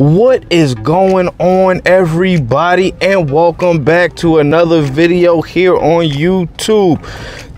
What is going on, everybody, and welcome back to another video here on YouTube.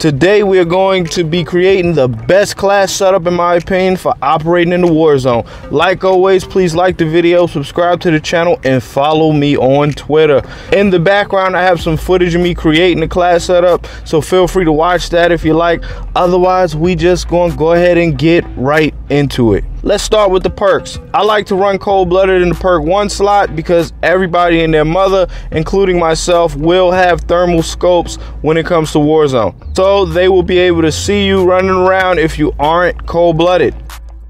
Today we're going to be creating the best class setup, in my opinion, for operating in the Warzone. Like always, please like the video, subscribe to the channel, and follow me on Twitter. In the background I have some footage of me creating the class setup, so feel free to watch that if you like. Otherwise, we just gonna go ahead and get right into it. Let's start with the perks. I like to run cold-blooded in the perk 1 slot because everybody and their mother, including myself, will have thermal scopes when it comes to Warzone. So they will be able to see you running around if you aren't cold-blooded.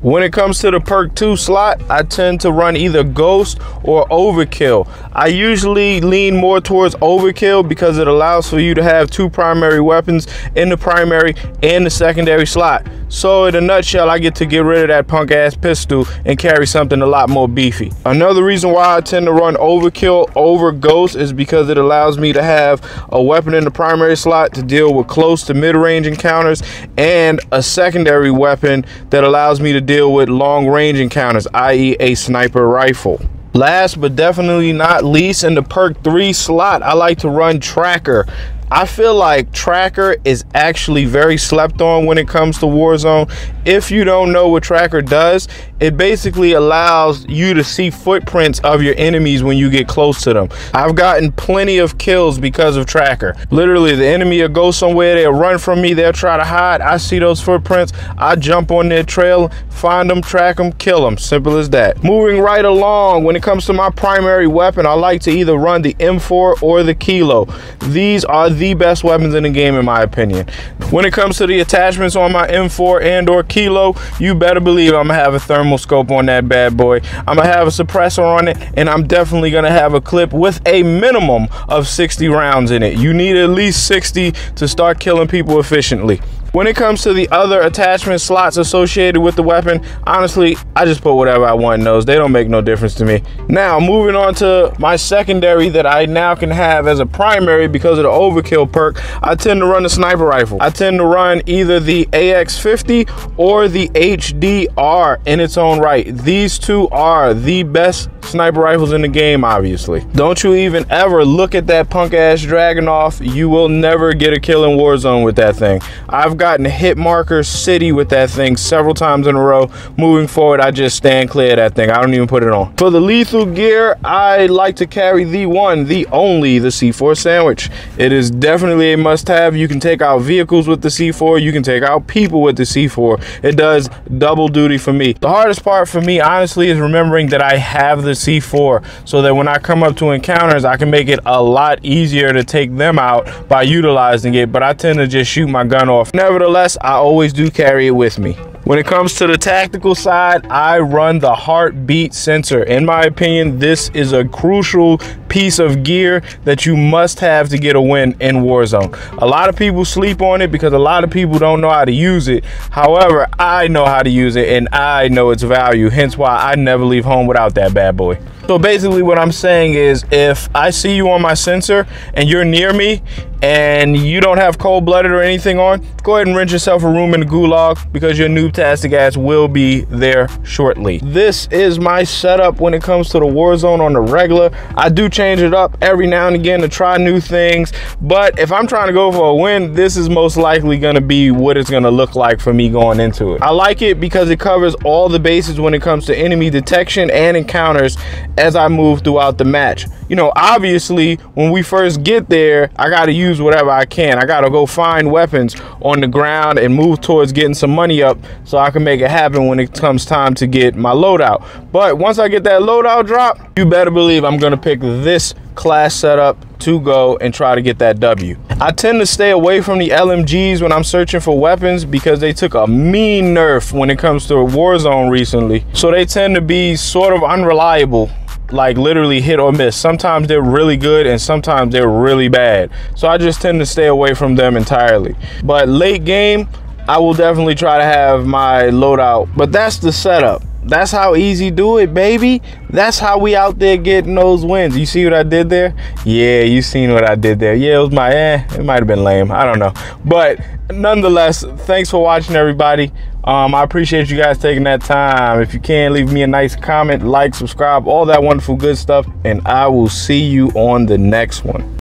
When it comes to the perk 2 slot, I tend to run either ghost or overkill. I usually lean more towards overkill because it allows for you to have two primary weapons in the primary and the secondary slot. So in a nutshell, I get to get rid of that punk ass pistol and carry something a lot more beefy. Another reason why I tend to run overkill over ghost is because it allows me to have a weapon in the primary slot to deal with close to mid-range encounters, and a secondary weapon that allows me to deal with long-range encounters, i.e. a sniper rifle. Last but definitely not least, in the perk 3 slot, I like to run tracker. I feel like tracker is actually very slept on when it comes to Warzone. If you don't know what tracker does, it basically allows you to see footprints of your enemies when you get close to them. I've gotten plenty of kills because of tracker. Literally, the enemy will go somewhere, they'll run from me, they'll try to hide. I see those footprints, I jump on their trail, find them, track them, kill them. Simple as that. Moving right along, when it comes to my primary weapon, I like to either run the M4 or the Kilo. These are the best weapons in the game, in my opinion. When it comes to the attachments on my M4 and or Kilo, you better believe I'm gonna have a thermal scope on that bad boy, I'm gonna have a suppressor on it, and I'm definitely gonna have a clip with a minimum of 60 rounds in it. You need at least 60 to start killing people efficiently. When it comes to the other attachment slots associated with the weapon, honestly, I just put whatever I want in those. They don't make no difference to me. Now, moving on to my secondary that I now can have as a primary because of the overkill perk, I tend to run the sniper rifle. I tend to run either the AX50 or the HDR in its own right. These two are the best sniper rifles in the game, obviously. Don't you even ever look at that punk ass Dragunov. You will never get a kill in Warzone with that thing. I've gotten hit marker city with that thing several times in a row. Moving forward, I just stand clear of that thing. I don't even put it on. For the lethal gear, I like to carry the one, the only, the C4 sandwich. It is definitely a must-have. You can take out vehicles with the C4. You can take out people with the C4. It does double duty for me. The hardest part for me, honestly, is remembering that I have the C4 so that when I come up to encounters, I can make it a lot easier to take them out by utilizing it, but I tend to just shoot my gun off. Nevertheless, I always do carry it with me. When it comes to the tactical side, I run the heartbeat sensor. In my opinion, this is a crucial piece of gear that you must have to get a win in Warzone. A lot of people sleep on it because a lot of people don't know how to use it. However, I know how to use it and I know its value, hence why I never leave home without that bad boy. So basically what I'm saying is, if I see you on my sensor and you're near me and you don't have cold-blooded or anything on, go ahead and rent yourself a room in the gulag because your noob-tastic ass will be there shortly. This is my setup when it comes to the Warzone on the regular. I do change it up every now and again to try new things, but if I'm trying to go for a win, this is most likely going to be what it's going to look like for me going into it. I like it because it covers all the bases when it comes to enemy detection and encounters as I move throughout the match. You know, obviously, when we first get there, I got to use whatever I can. I gotta go find weapons on the ground and move towards getting some money up so I can make it happen when it comes time to get my loadout. But once I get that loadout drop, you better believe I'm gonna pick this class setup to go and try to get that W. I tend to stay away from the LMGs when I'm searching for weapons because they took a mean nerf when it comes to Warzone recently, so they tend to be sort of unreliable. Like literally hit or miss. Sometimes they're really good and sometimes they're really bad. So I just tend to stay away from them entirely. But late game, I will definitely try to have my loadout. But that's the setup. That's how easy do it, baby. That's how we out there getting those wins. You see what I did there? Yeah, you seen what I did there. Yeah, it was my it might have been lame, I don't know, but nonetheless, thanks for watching, everybody. I appreciate you guys taking that time. If you can, leave me a nice comment, like, subscribe, all that wonderful good stuff, and I will see you on the next one.